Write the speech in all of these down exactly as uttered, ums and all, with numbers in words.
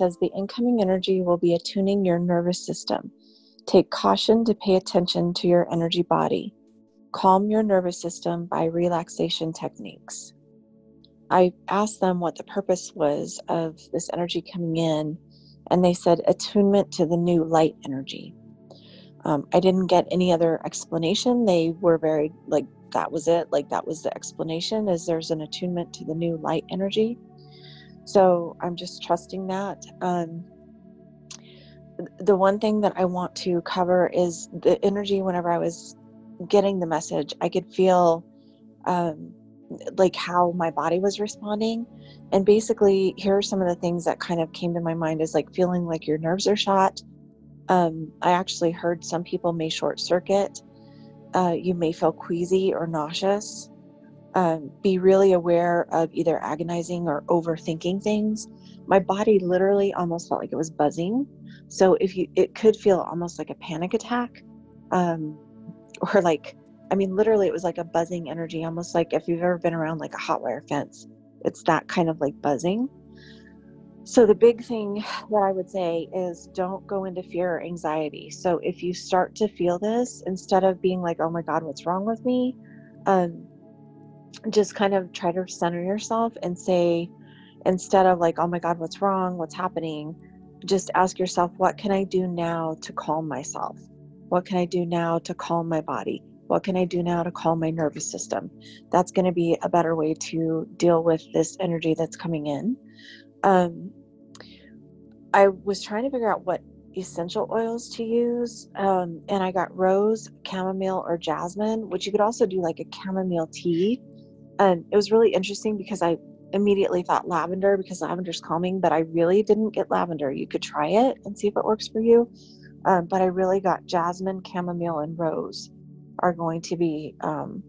says the incoming energy will be attuning your nervous system. Take caution to pay attention to your energy body. Calm your nervous system by relaxation techniques. I asked them what the purpose was of this energy coming in, and they said attunement to the new light energy. Um, I didn't get any other explanation. They were very, like, that was it. Like, that was the explanation, is there's an attunement to the new light energy. So I'm just trusting that. Um, the one thing that I want to cover is the energy. Whenever I was getting the message, I could feel um, like how my body was responding. And basically, here are some of the things that kind of came to my mind, is like feeling like your nerves are shot. Um, I actually heard some people may short circuit. Uh, you may feel queasy or nauseous. Um, be really aware of either agonizing or overthinking things. My body literally almost felt like it was buzzing. So if you, it could feel almost like a panic attack, um, or like, I mean, literally it was like a buzzing energy, almost like if you've ever been around like a hot wire fence, it's that kind of like buzzing. So the big thing that I would say is don't go into fear or anxiety. So if you start to feel this, instead of being like, oh my God, what's wrong with me? Um, just kind of try to center yourself and say, instead of like, oh my God, what's wrong? What's happening? Just ask yourself, what can I do now to calm myself? What can I do now to calm my body? What can I do now to calm my nervous system? That's going to be a better way to deal with this energy that's coming in. Um, I was trying to figure out what essential oils to use, um, and I got rose, chamomile, or jasmine, which you could also do like a chamomile tea. And it was really interesting because I immediately thought lavender, because lavender's calming, but I really didn't get lavender. You could try it and see if it works for you. Um, but I really got jasmine, chamomile, and rose are going to be um,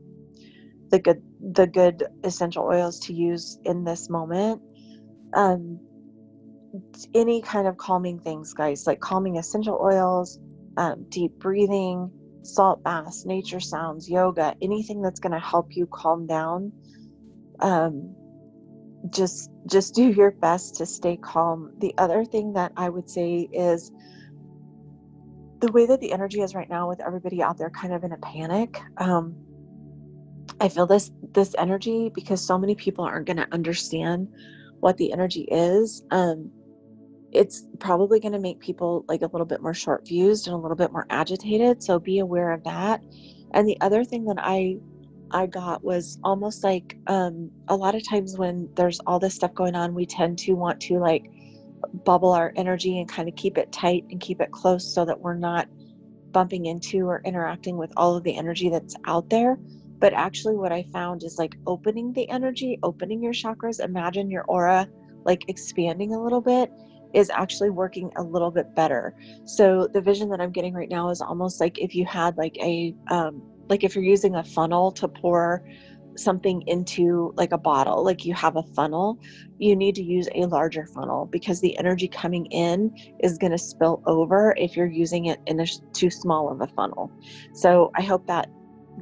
the good, the good essential oils to use in this moment. Um, any kind of calming things, guys, like calming essential oils, um, deep breathing, salt baths, nature sounds, yoga, anything that's going to help you calm down. Um, just, just do your best to stay calm. The other thing that I would say is the way that the energy is right now, with everybody out there kind of in a panic. Um, I feel this, this energy because so many people aren't going to understand what the energy is. Um, it's probably going to make people like a little bit more short fused and a little bit more agitated. So be aware of that. And the other thing that I, I got was almost like, um, a lot of times when there's all this stuff going on, we tend to want to like bubble our energy and kind of keep it tight and keep it close so that we're not bumping into or interacting with all of the energy that's out there. But actually what I found is like opening the energy, opening your chakras, imagine your aura like expanding a little bit, is actually working a little bit better. So the vision that I'm getting right now is almost like if you had like a, um, like if you're using a funnel to pour something into like a bottle, like you have a funnel, you need to use a larger funnel because the energy coming in is going to spill over if you're using it in a too small of a funnel. So I hope that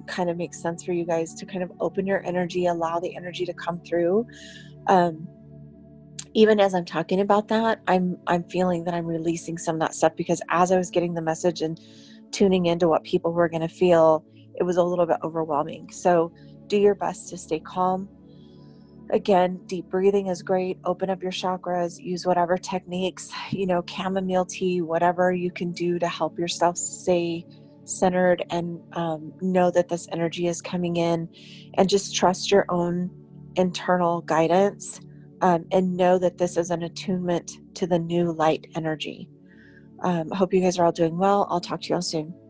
kind of makes sense for you guys to kind of open your energy, allow the energy to come through. Um, even as I'm talking about that, I'm, I'm feeling that I'm releasing some of that stuff because as I was getting the message and tuning into what people were going to feel, it was a little bit overwhelming. So do your best to stay calm. Again, deep breathing is great. Open up your chakras, use whatever techniques, you know, chamomile tea, whatever you can do to help yourself stay centered and um, know that this energy is coming in, and just trust your own internal guidance, um, and know that this is an attunement to the new light energy. Um, I hope you guys are all doing well. I'll talk to you all soon.